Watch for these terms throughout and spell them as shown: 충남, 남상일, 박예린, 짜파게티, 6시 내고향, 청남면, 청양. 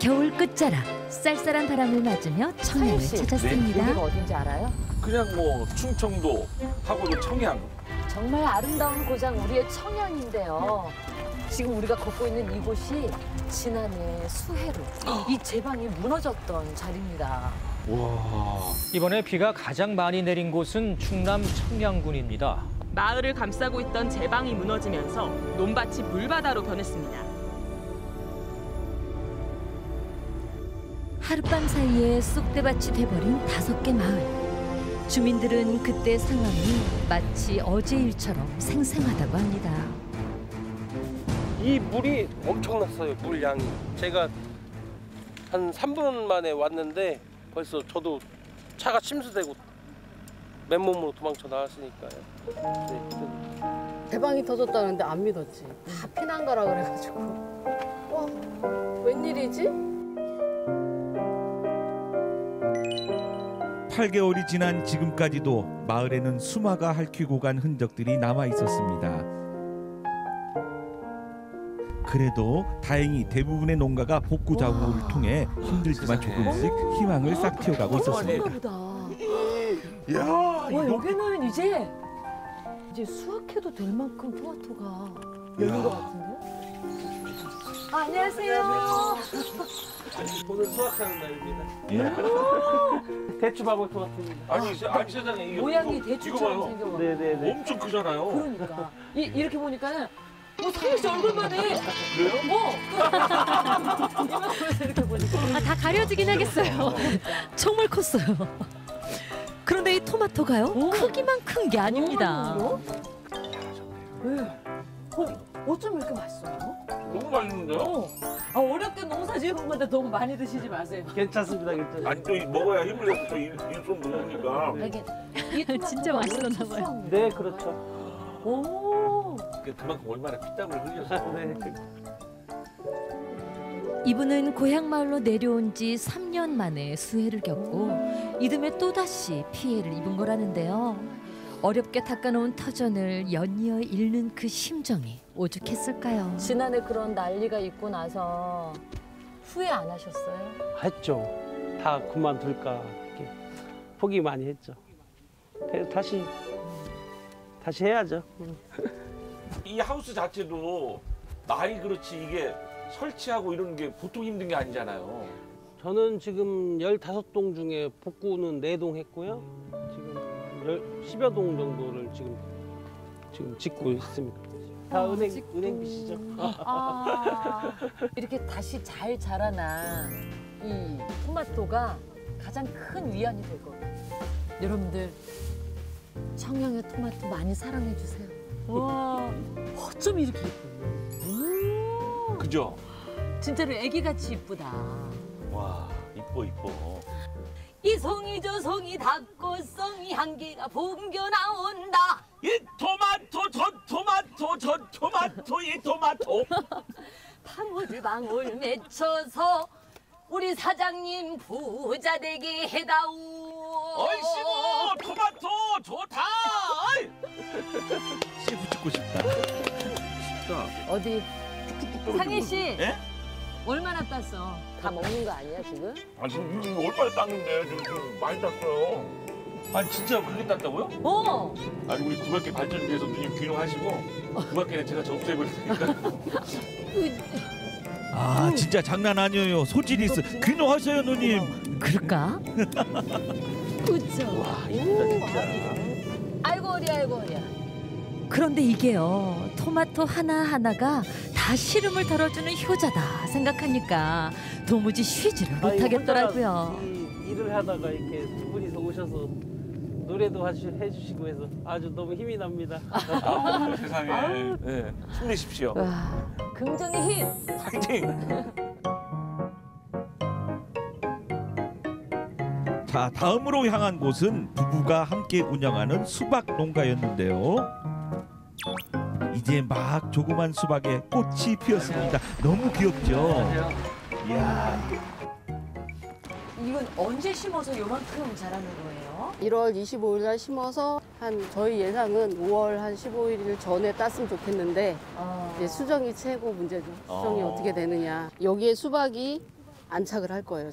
겨울 끝자락 쌀쌀한 바람을 맞으며 청양을 찾았습니다. 여기가 어딘지 알아요? 그냥 뭐 충청도 하고도 청양. 정말 아름다운 고장 우리의 청양인데요. 지금 우리가 걷고 있는 이곳이 지난해 수해로 이 제방이 무너졌던 자리입니다. 와. 이번에 비가 가장 많이 내린 곳은 충남 청양군입니다. 마을을 감싸고 있던 제방이 무너지면서 논밭이 물바다로 변했습니다. 하룻밤 사이에 쑥대밭이 돼버린 5개 마을. 주민들은 그때 상황이 마치 어제 일처럼 생생하다고 합니다. 이 물이 엄청났어요, 물량이. 제가 한 3분 만에 왔는데 벌써 저도 차가 침수되고 맨몸으로 도망쳐 나왔으니까요. 대방이 터졌다는데 안 믿었지. 다 피난 가라 그래가지고. 와, 웬일이지? 8개월이 지난 지금까지도 마을에는 수마가 핥히고 간 흔적들이 남아 있었습니다. 그래도 다행히 대부분의 농가가 복구 작업을 통해 힘들지만 조금씩 희망을 싹 키워가고 있었습니다. 와, 여기는 이제 수확해도 될 만큼 토마토가 있는 것 같은데? 아, 안녕하세요. 오늘 수확하는 날입니다. 예. 대추밥을 토마토입니다. 아니 사장님 이게 모양이 대추처럼 생겨가지고. 네네네. 엄청 크잖아요. 그러니까 이렇게 보니까는 상일 씨 얼굴만 해. 그래요? 이만큼에서 이렇게 보니까 다 가려지긴 하겠어요. 정말 컸어요. 그런데 이 토마토가요 크기만 큰 게 아닙니다. 어쩜 이렇게 맛있어요? 너무 맛있는데요? 아, 어릴 때 농사 지은 건데 너무 많이 드시지 마세요. 괜찮습니다, 괜찮습니다. 아니, 또 먹어야 힘을 내서 일손 먹으니까. 이게 진짜 맛있었나 봐요. 네, 그렇죠. 오. 그만큼 얼마나 피땀을 흘려서. 네. 이분은 고향 마을로 내려온 지 3년 만에 수해를 겪고 이듬해 또다시 피해를 입은 거라는데요. 어렵게 닦아놓은 터전을 연이어 잃는 그 심정이 오죽했을까요? 지난해 그런 난리가 있고 나서 후회 안 하셨어요? 했죠. 다 그만둘까 이렇게 포기 많이 했죠. 다시 해야죠. 이 하우스 자체도 말이 그렇지 이게 설치하고 이런 게 보통 힘든 게 아니잖아요. 저는 지금 15동 중에 복구는 4동 했고요. 지금 10여 동 정도를 지금 짓고 있습니다. 다 은행 빚이죠. 아, 이렇게 다시 잘 자라난 이 토마토가 가장 큰 위안이 될 것 같아요. 여러분들 청양의 토마토 많이 사랑해 주세요. 와, 어쩜 이렇게 예뻐요. 그죠? 진짜로 애기같이 이쁘다. 와, 이뻐. 이 송이 저 송이 닭고송이 향기가 풍겨 나온다. 이 토마토 저 토마토 저 토마토 이 토마토. 방울방울 맺혀서 우리 사장님 부자 되게 해다오. 얼씨구 토마토 좋다. 씨부 찍고 싶다. 어디 상일 씨. 예? 얼마나 땄어? 다 먹는 거 아니야, 지금? 아니, 지금 얼마나 땄는데? 지금 많이 땄어요. 아니, 진짜 그렇게 땄다고요? 어! 아니, 우리 국악계 발전 위해서 누님 귀농하시고 국악계는 제가 접수해볼 테니까. 아, 진짜 장난 아니에요. 소질이 있어. 귀농하세요, 누님. 그럴까? 그쵸. 와, 이쁘다, 진짜. 아이고, 어리야. 그런데 이게요, 토마토 하나하나가 다 시름을 덜어주는 효자다 생각하니까 도무지 쉬지를 못하겠더라고요. 일을 하다가 이렇게 두 분이서 오셔서 노래도 해주시고 해서 아주 너무 힘이 납니다. 아우, 세상에. 아우. 네, 힘내십시오. 와, 긍정의 힘. 파이팅. 자, 다음으로 향한 곳은 부부가 함께 운영하는 수박 농가였는데요. 이제 막 조그만 수박에 꽃이 피었습니다. 너무 귀엽죠? 이야. 이건 언제 심어서 요만큼 자라는 거예요? 1월 25일 날 심어서 저희 예상은 5월 한 15일 전에 땄으면 좋겠는데 이제 수정이 최고 문제죠. 수정이 어떻게 되느냐. 여기에 수박이 안착을 할 거예요.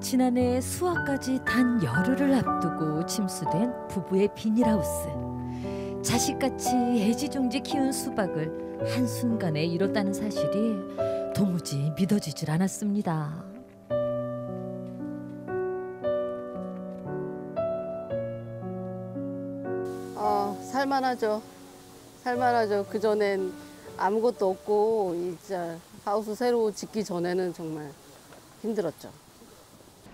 지난해 수학까지 단 열흘을 앞두고 침수된 부부의 비닐하우스. 자식같이 애지중지 키운 수박을 한순간에 잃었다는 사실이 도무지 믿어지질 않았습니다. 살만하죠. 살만하죠. 그전엔 아무것도 없고 진짜 하우스 새로 짓기 전에는 정말 힘들었죠.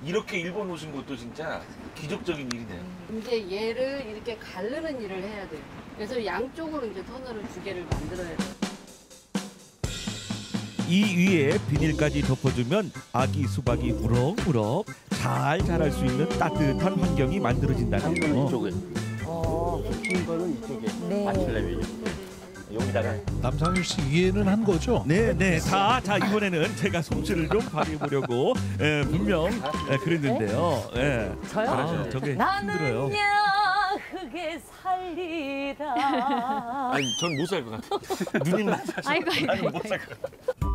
이렇게 일본 오신 것도 진짜 기적적인 일이네요. 이제 얘를 이렇게 가르는 일을 해야 돼요. 그래서 양쪽으로 이제 터널을 두 개를 만들어야 돼요. 이 위에 비닐까지 덮어주면 아기 수박이 우럭우럭 잘 자랄 수 있는 따뜻한 환경이 만들어진다네요. 이쪽에. 큰 거는 이쪽에. 네. 아킬레비죠. 여기다가. 남상일 씨 이해는 한 거죠? 네. 자, 이번에는 제가 솜씨를 좀 발휘해보려고 분명 그랬는데요. 저요? 저게 힘들어요. 크게 살리라. 아니, 전 못 살 것 같아요. 누님만 사실. 나는 못 살 것 같아요.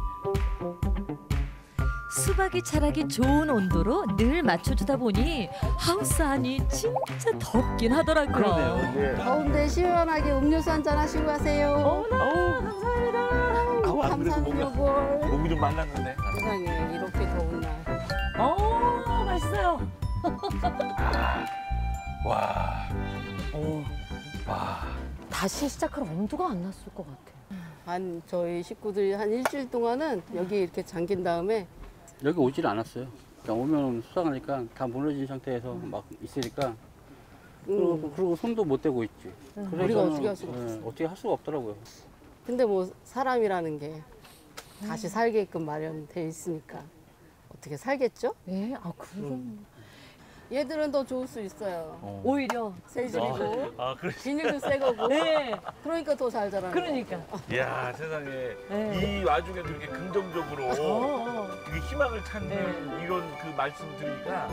수박이 자라기 좋은 온도로 늘 맞춰주다 보니 하우스 안이 진짜 덥긴 하더라고요. 그러네요. 네. 더운데 시원하게 음료수 한잔 하시고 가세요. 어머나, 감사합니다. 감사합니다. 목이 좀 말랐는데. 세상에, 이렇게 더운 날. 맛있어요. 다시 시작할 엄두가 안 났을 것 같아요. 저희 식구들이 한 일주일 동안은 여기 이렇게 잠긴 다음에 여기 오질 않았어요. 오면 수상하니까 다 무너진 상태에서 막 있으니까 그리고 손도 못 대고 있지. 우리가 어떻게 할 수가 없어요. 어떻게 할 수가 없더라고요. 근데 뭐 사람이라는 게 다시 살게끔 마련돼 있으니까 어떻게 살겠죠? 네, 그럼. 얘들은 더 좋을 수 있어요. 오히려 세질이고 비닐도 새 거고. 네. 그러니까 더 잘 자라는 거예요. 그러니까. 이야, 세상에. 네. 이 와중에도 이렇게 긍정적으로 이게 희망을 찾는 이런 그 말씀 드리니까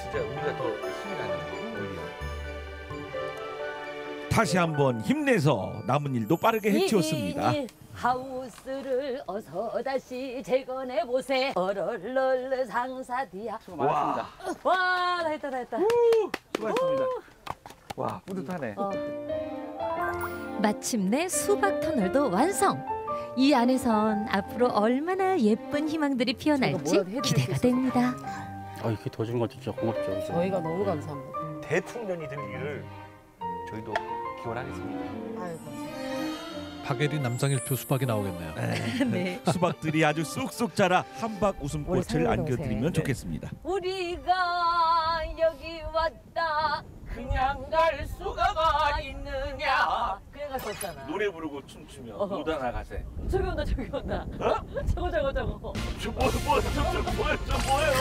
진짜 우리가 더 힘이 나는 거예요, 오히려. 다시 한번 힘내서 남은 일도 빠르게 해치웠습니다. 하우스를 어서 다시 재건해 보세. 얼얼얼 상사디야. 수고 많았습니다. 다 했다. 수고하셨습니다. 뿌듯하네. 마침내 수박 터널도 완성. 이 안에선 앞으로 얼마나 예쁜 희망들이 피어날지 기대가 됩니다. 이렇게 도와준 것도 진짜 고맙죠. 저희가 너무 감사합니다. 대풍년이 될 일을 저희도 기원하겠습니다. 감사합니다. 박예린 남상일 표 수박이 나오겠네요. 네. 수박들이 아주 쑥쑥 자라 한박 웃음꽃을 안겨드리면 좋겠습니다. 우리가 여기 왔다 그냥 갈 수가 있느냐. 그냥 갈 수 없잖아. 노래 부르고 춤추며 노다나 가세. 저기 온다. 어? 저거. 뭐예요?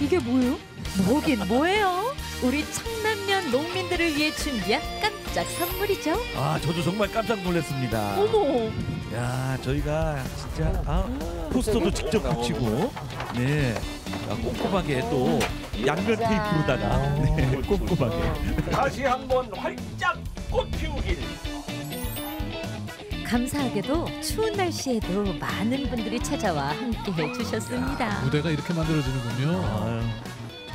이게 뭐예요? 뭐긴 뭐예요? 우리 청남면 농민들을 위해 준비한 깜짝 선물이죠. 저도 정말 깜짝 놀랐습니다. 어머. 야, 저희가 진짜 포스터도 직접 붙이고 꼼꼼하게 또 양면 테이프로다가 꼼꼼하게 다시 한번 활짝 꽃 피우길. 감사하게도 추운 날씨에도 많은 분들이 찾아와 함께해 주셨습니다. 무대가 이렇게 만들어지는군요.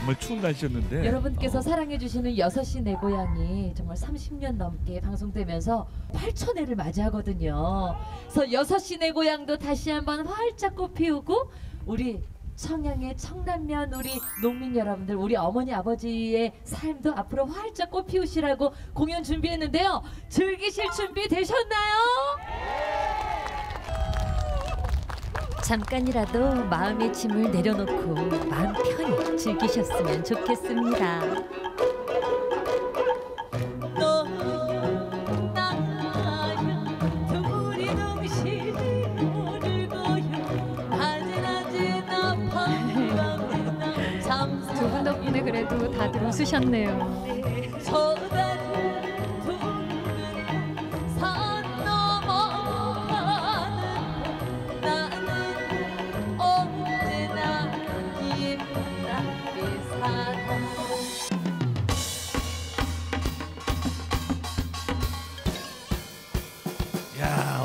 정말 추운 날씨였는데 여러분께서 사랑해주시는 6시 내 고향이 정말 30년 넘게 방송되면서 8,000회를 맞이하거든요. 그래서 6시 내 고향도 다시 한번 활짝 꽃피우고 우리 청양의 청남면 우리 농민 여러분들, 우리 어머니 아버지의 삶도 앞으로 활짝 꽃피우시라고 공연 준비했는데요. 즐기실 준비 되셨나요? 잠깐이라도 마음의 짐을 내려놓고 마음 편히 즐기셨으면 좋겠습니다. 두 분 덕분에 그래도 다들 웃으셨네요.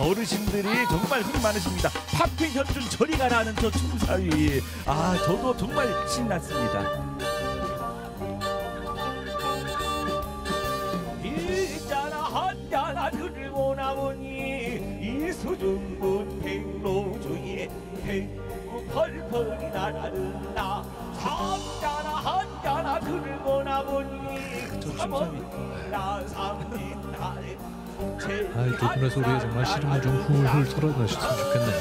어르신들이 정말 흥이 많으십니다. 팝핀 현준 저리 가라는 저 춤사위, 아 저도 정말 신났습니다. 일자나 한자나 들고 나보니 이 수중군 백로 중에 백로 펄펄이 날아든다. 삼자나 한자나 들고 나보니 삼원나 삼진다. 아이 두 분의 소리에 정말 시름을 좀 훌훌 털어내셨으면 좋겠네요.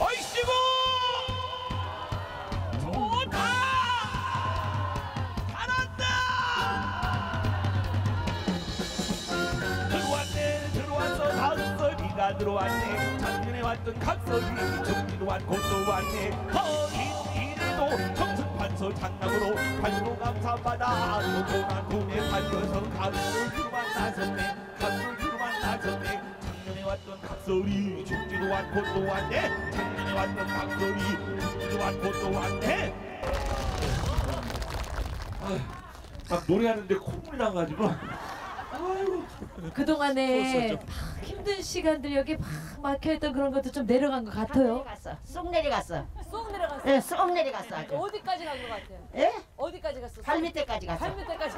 어이씨구! 좋다! 잘한다! 들어왔네 들어왔어 다섯 비가 들어왔네. 왔던 각설이 정리로 한 곳도 왔네. 허긴 일도 정승판서 장남으로 발로 감사받아 노고난 꿈에 팔려서 각설이로 만나셨네. 각설이로 만나셨네. 작년에 왔던 각설이 정리로 한 곳도 왔네. 작년에 왔던 각설이 정리로 한 곳도 왔네. 막 노래하는데 콧물 나가지고. 아이고. 그동안에 막 힘든 시간들 여기 막 막혀있던 그런 것도 좀 내려간 것 같아요. 쏙 내려갔어. 쏙 내려갔어. 예, 쏙 내려갔어. 아주. 어디까지 간 것 같아요? 예? 어디까지 갔어? 발 밑에까지 갔어. 발 밑에까지.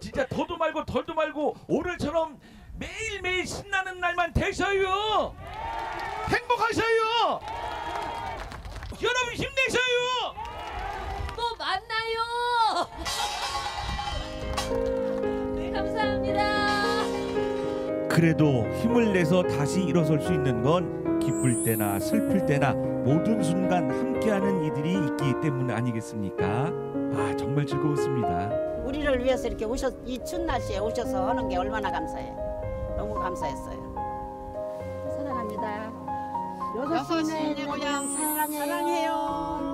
진짜 더도 말고 덜도 말고 오늘처럼 매일매일 신나는 날만 되셔요. 행복하셔요. 여러분 힘내셔요. 또 만나요. 네, 감사합니다. 그래도 힘을 내서 다시 일어설 수 있는 건 기쁠 때나 슬플 때나 모든 순간 함께하는 이들이 있기 때문 아니겠습니까? 아 정말 즐거웠습니다. 우리를 위해서 이렇게 이 추운 날씨에 오셔서 하는 게 얼마나 감사해요. 너무 감사했어요. 사랑합니다. 6시 내 고향 사랑해요. 사랑해요.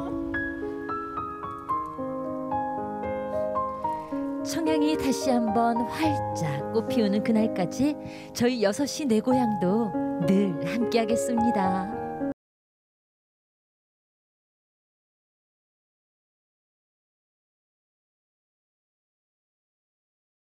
청양이 다시 한번 활짝 꽃피우는 그날까지 저희 6시 내 고향도 늘 함께하겠습니다.